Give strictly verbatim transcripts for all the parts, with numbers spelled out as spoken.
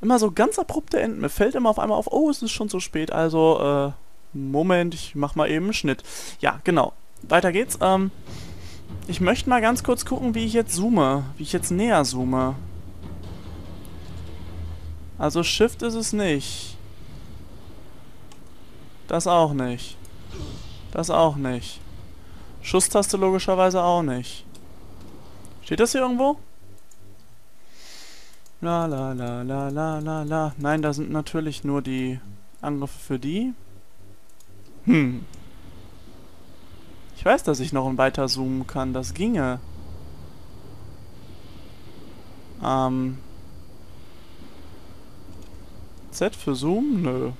immer so ganz abrupte Enden. Mir fällt immer auf einmal auf, oh, es ist schon so spät, also, äh, Moment, ich mach mal eben einen Schnitt. Ja, genau. Weiter geht's. Ähm, ich möchte mal ganz kurz gucken, wie ich jetzt zoome, wie ich jetzt näher zoome. Also Shift ist es nicht. Das auch nicht. Das auch nicht. Schusstaste logischerweise auch nicht. Steht das hier irgendwo? La la la la la la la. Nein, da sind natürlich nur die Angriffe für die. Hm. Ich weiß, dass ich noch ein weiter zoomen kann. Das ginge. Ähm. Z für Zoom? Nö.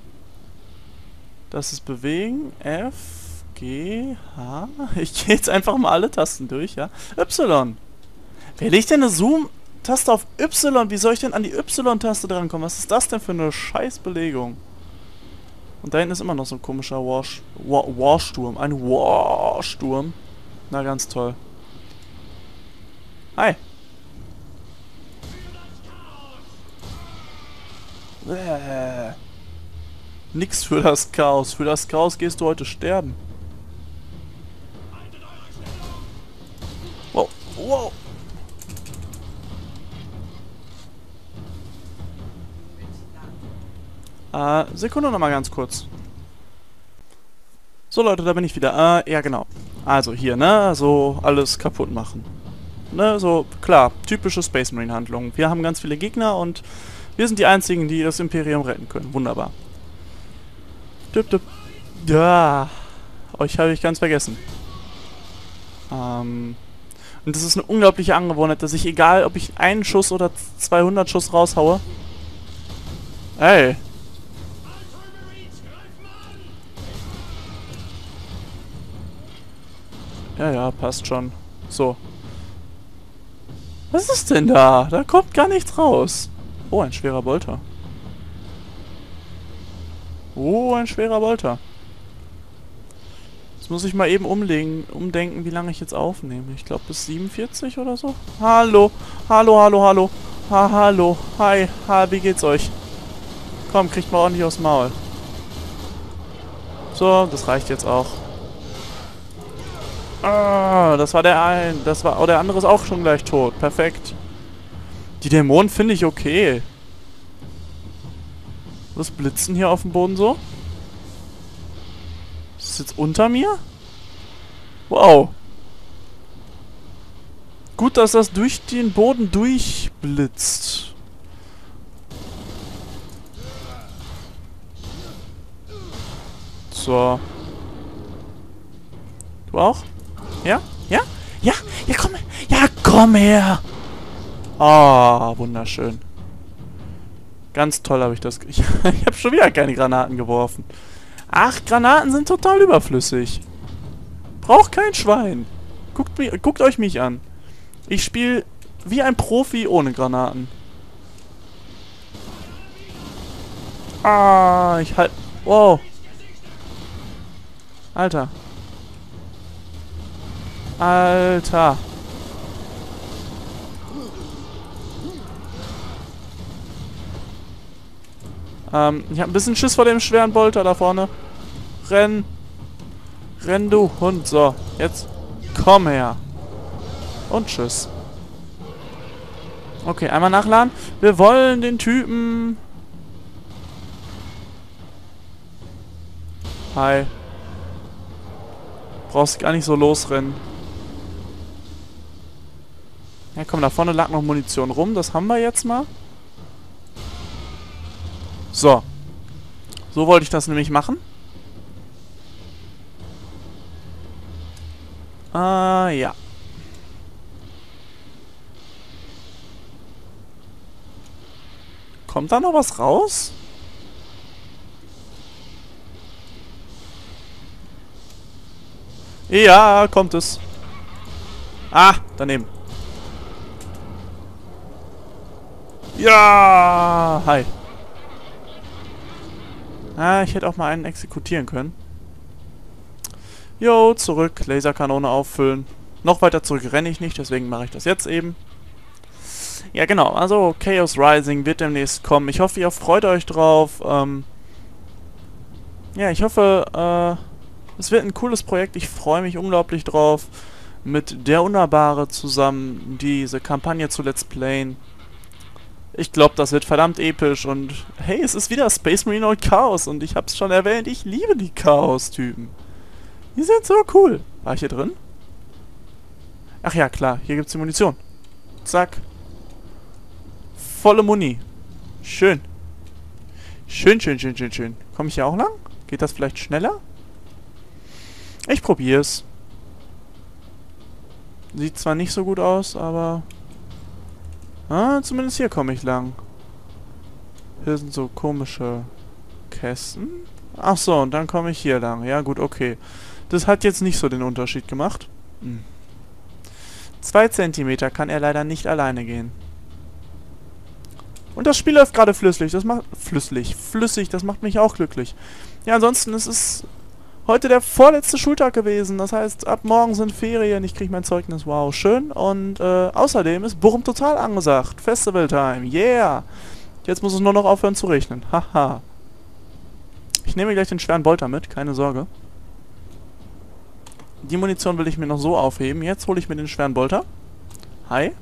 Das ist bewegen. F, G, H. Ich gehe jetzt einfach mal alle Tasten durch, ja. Y. Wer legt denn eine Zoom-Taste auf Y? Wie soll ich denn an die Y-Taste drankommen? Was ist das denn für eine Scheißbelegung? Und da hinten ist immer noch so ein komischer Warsch- War- Warsturm. Ein Warsturm. Na, ganz toll. Hi. Äh. Nix für das Chaos. Für das Chaos gehst du heute sterben. Wow. Wow. Äh, Sekunde nochmal ganz kurz. So, Leute, da bin ich wieder. Äh, ja, genau. Also hier, ne? So alles kaputt machen. Ne? So, klar. Typische Space Marine Handlung. Wir haben ganz viele Gegner und wir sind die Einzigen, die das Imperium retten können. Wunderbar. Düpp, düpp. Ja. Euch habe ich ganz vergessen. Ähm. Und das ist eine unglaubliche Angewohnheit, dass ich, egal ob ich einen Schuss oder zweihundert Schuss raushaue... Ey. Ja, ja, passt schon. So. Was ist denn da? Da kommt gar nichts raus. Oh, ein schwerer Bolter. Oh, ein schwerer Bolter. Jetzt muss ich mal eben umlegen, umdenken, wie lange ich jetzt aufnehme. Ich glaube bis siebenundvierzig oder so. Hallo, hallo, hallo, hallo. Ha, hallo, hi, ha, wie geht's euch? Komm, kriegt mal ordentlich aufs Maul. So, das reicht jetzt auch. Ah, das war der ein, das war, oh, der andere ist auch schon gleich tot. Perfekt. Die Dämonen finde ich okay. Was blitzen hier auf dem Boden so? Ist das jetzt unter mir? Wow. Gut, dass das durch den Boden durchblitzt. So. Du auch? Ja? Ja? Ja? Ja, komm her! Ja, komm her! Ah, wunderschön. Ganz toll habe ich das... Ich, ich habe schon wieder keine Granaten geworfen. Ach, Granaten sind total überflüssig. Braucht kein Schwein. Guckt, mich, guckt euch mich an. Ich spiele wie ein Profi ohne Granaten. Ah, ich halt... Wow. Alter. Alter. Ähm, ich hab ein bisschen Schiss vor dem schweren Bolter da vorne. Renn. Renn, du Hund. So, jetzt komm her. Und tschüss. Okay, einmal nachladen. Wir wollen den Typen... Hi. Brauchst gar nicht so losrennen. Ja, komm, da vorne lag noch Munition rum. Das haben wir jetzt mal. So. So wollte ich das nämlich machen. Ah, ja. Kommt da noch was raus? Ja, kommt es. Ah, daneben. Ja, hi. Ah, ich hätte auch mal einen exekutieren können. Jo, zurück. Laserkanone auffüllen. Noch weiter zurück renne ich nicht, deswegen mache ich das jetzt eben. Ja genau, also Chaos Rising wird demnächst kommen. Ich hoffe, ihr freut euch drauf. Ähm ja, ich hoffe, äh, es wird ein cooles Projekt. Ich freue mich unglaublich drauf, mit der Unnahbare zusammen diese Kampagne zu Let's Playen. Ich glaube, das wird verdammt episch und hey, es ist wieder Space Marine und Chaos und ich habe es schon erwähnt, ich liebe die Chaos-Typen. Die sind so cool. War ich hier drin? Ach ja, klar, hier gibt es die Munition. Zack. Volle Muni. Schön. Schön, schön, schön, schön, schön. Komme ich hier auch lang? Geht das vielleicht schneller? Ich probier's. Sieht zwar nicht so gut aus, aber... Ah, zumindest hier komme ich lang. Hier sind so komische Kästen. Ach so, und dann komme ich hier lang. Ja gut, okay. Das hat jetzt nicht so den Unterschied gemacht. Hm. Zwei Zentimeter kann er leider nicht alleine gehen. Und das Spiel läuft gerade flüssig. Das macht flüssig, flüssig. Das macht mich auch glücklich. Ja, ansonsten ist es heute der vorletzte Schultag gewesen. Das heißt, ab morgen sind Ferien. Ich kriege mein Zeugnis. Wow, schön. Und äh, außerdem ist Bochum total angesagt. Festival-Time. Yeah. Jetzt muss es nur noch aufhören zu regnen. Haha. Ich nehme gleich den schweren Bolter mit. Keine Sorge. Die Munition will ich mir noch so aufheben. Jetzt hole ich mir den schweren Bolter. Hi.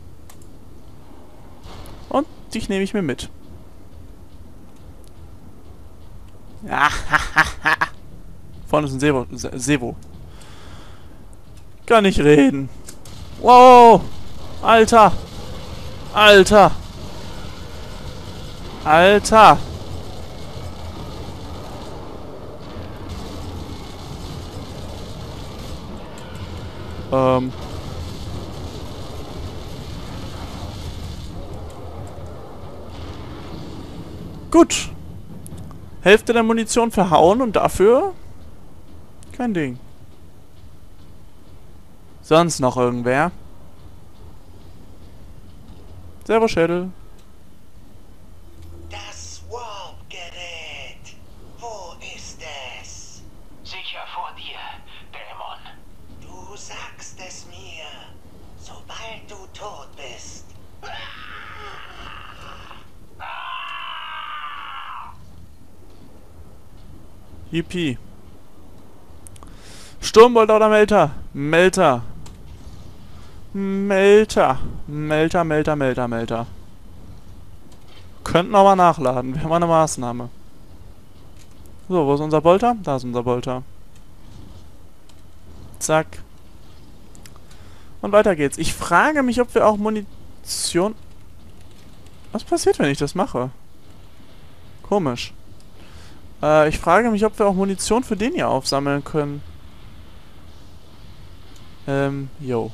Und dich nehme ich mir mit. Vorne ist ein Sevo. Se Sevo. Kann ich reden. Wow. Alter. Alter. Alter. Ähm. Gut. Hälfte der Munition verhauen und dafür... Kein Ding. Sonst noch irgendwer? Servo Schädel. Das Warp-Gerät. Wo ist es? Sicher vor dir, Dämon. Du sagst es mir, sobald du tot bist. Yippie. Sturmbolter oder Melter? Melter. Melter. Melter, Melter, Melter, Melter. Könnten aber nachladen. Wäre mal eine Maßnahme. So, wo ist unser Bolter? Da ist unser Bolter. Zack. Und weiter geht's. Ich frage mich, ob wir auch Munition... Was passiert, wenn ich das mache? Komisch. Äh, ich frage mich, ob wir auch Munition für den hier aufsammeln können. Ähm, yo.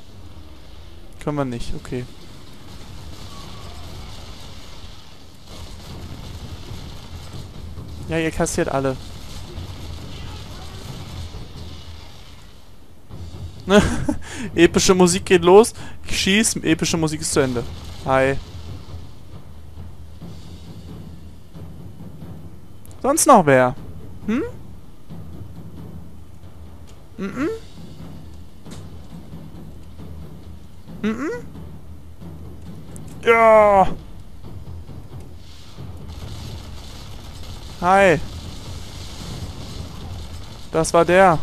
Können wir nicht, okay. Ja, ihr kassiert alle. Epische Musik geht los. Ich schieß, epische Musik ist zu Ende. Hi. Sonst noch wer? Hm? Mhm. Mhm. Ja. Hi. Das war der.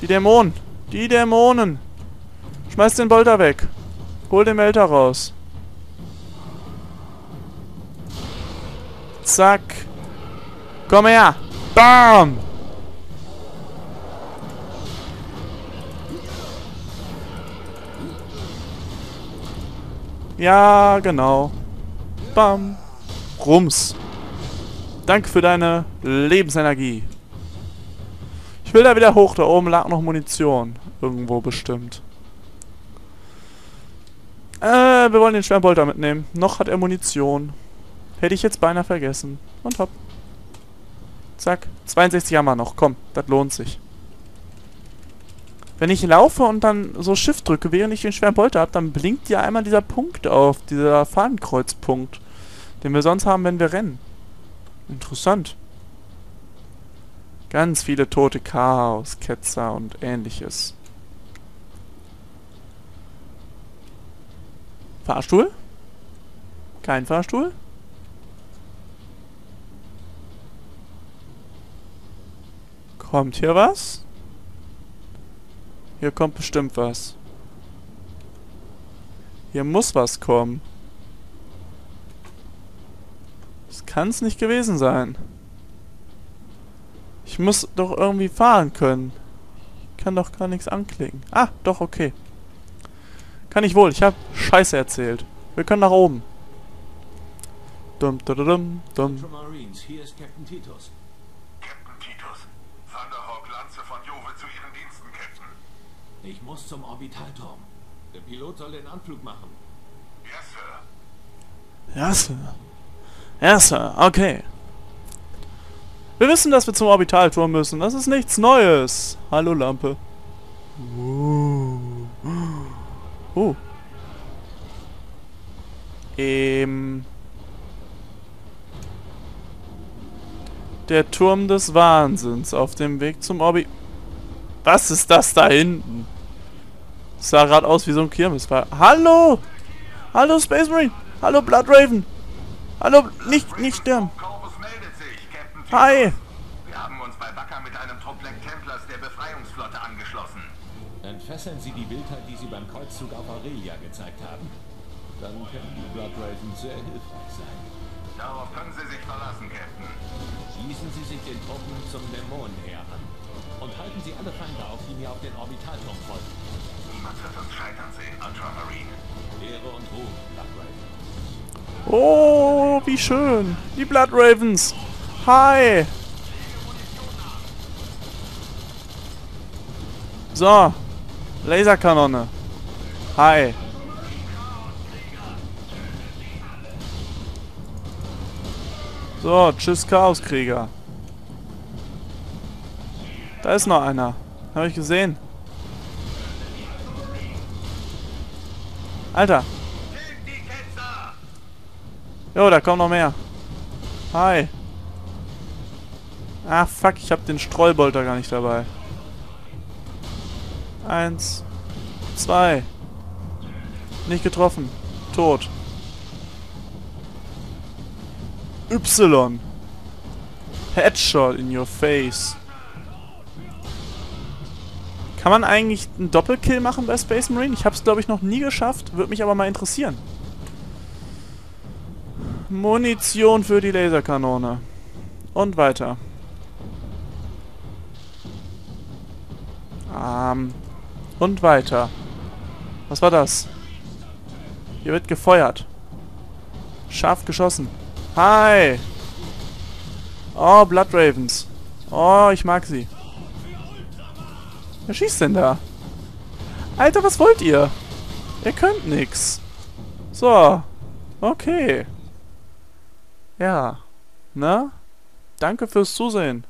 Die Dämonen. Die Dämonen. Schmeiß den Bolter weg. Hol den Melter raus. Zack. Komm her. Bam. Ja, genau. Bam. Rums. Danke für deine Lebensenergie. Ich will da wieder hoch. Da oben lag noch Munition. Irgendwo bestimmt. Äh, wir wollen den schweren Bolter mitnehmen. Noch hat er Munition. Hätte ich jetzt beinahe vergessen. Und hopp. Zack. zweiundsechzig haben wir noch. Komm, das lohnt sich. Wenn ich laufe und dann so Shift drücke, während ich den schweren Bolter habe, dann blinkt ja einmal dieser Punkt auf, dieser Fahnenkreuzpunkt, den wir sonst haben, wenn wir rennen. Interessant. Ganz viele tote Chaos, Ketzer und ähnliches. Fahrstuhl? Kein Fahrstuhl? Kommt hier was? Hier kommt bestimmt was. Hier muss was kommen. Das kann es nicht gewesen sein. Ich muss doch irgendwie fahren können. Ich kann doch gar nichts anklicken. Ah, doch, okay. Kann ich wohl. Ich habe Scheiße erzählt. Wir können nach oben. Dum, dum, dum, dum. Ultramarines, hier ist Captain Titus. Captain Titus. Thunderhawk Lanze von Jove zu Ihren Diensten, Captain. Ich muss zum Orbitalturm. Der Pilot soll den Anflug machen. Yes, Sir. Yes, Sir. Yes, Sir. Okay. Wir wissen, dass wir zum Orbitalturm müssen. Das ist nichts Neues. Hallo, Lampe. Oh. Oh. Ähm... Der Turm des Wahnsinns auf dem Weg zum Orbi... Was ist das da hinten? Das sah gerade aus wie so ein Kirmesfall. Hallo! Hallo Space Marine! Hallo Blood Raven! Hallo... Nicht... Nicht sterben! Hi! Wir haben uns bei Backer mit einem Trupp Black Templars der Befreiungsflotte angeschlossen. Entfesseln Sie die Wildheit, die Sie beim Kreuzzug auf Aurelia gezeigt haben. Dann können die Blood Raven sehr hilfreich sein. Darauf können Sie sich verlassen, Captain. Schließen Sie sich den Truppen zum Dämonenheer an. Und halten Sie alle Feinde auf, die mir auf den Orbitalturm folgen. Niemand wird uns scheitern sehen, Ultramarine. Ehre und Ruhe, Blood Raven. Oh, wie schön. Die Blood Ravens. Hi. So. Laserkanone. Hi. So, tschüss Chaoskrieger. Da ist noch einer. Habe ich gesehen. Alter. Jo, da kommen noch mehr. Hi. Ah, fuck, ich habe den Streubolter gar nicht dabei. Eins. Zwei. Nicht getroffen. Tot. Y. Headshot in your face. Kann man eigentlich einen Doppelkill machen bei Space Marine? Ich habe es, glaube ich, noch nie geschafft. Würde mich aber mal interessieren. Munition für die Laserkanone. Und weiter. Ähm. Und weiter. Was war das? Hier wird gefeuert. Scharf geschossen. Hi! Oh, Blood Ravens. Oh, ich mag sie. Wer schießt denn da? Alter, was wollt ihr? Ihr könnt nix. So. Okay. Ja. Na? Danke fürs Zusehen.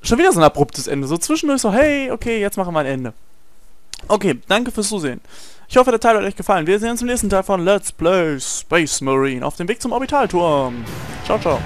Schon wieder so ein abruptes Ende. So zwischendurch so, hey, okay, jetzt machen wir ein Ende. Okay, danke fürs Zusehen. Ich hoffe, der Teil hat euch gefallen. Wir sehen uns im nächsten Teil von Let's Play Space Marine auf dem Weg zum Orbitalturm. Ciao, ciao.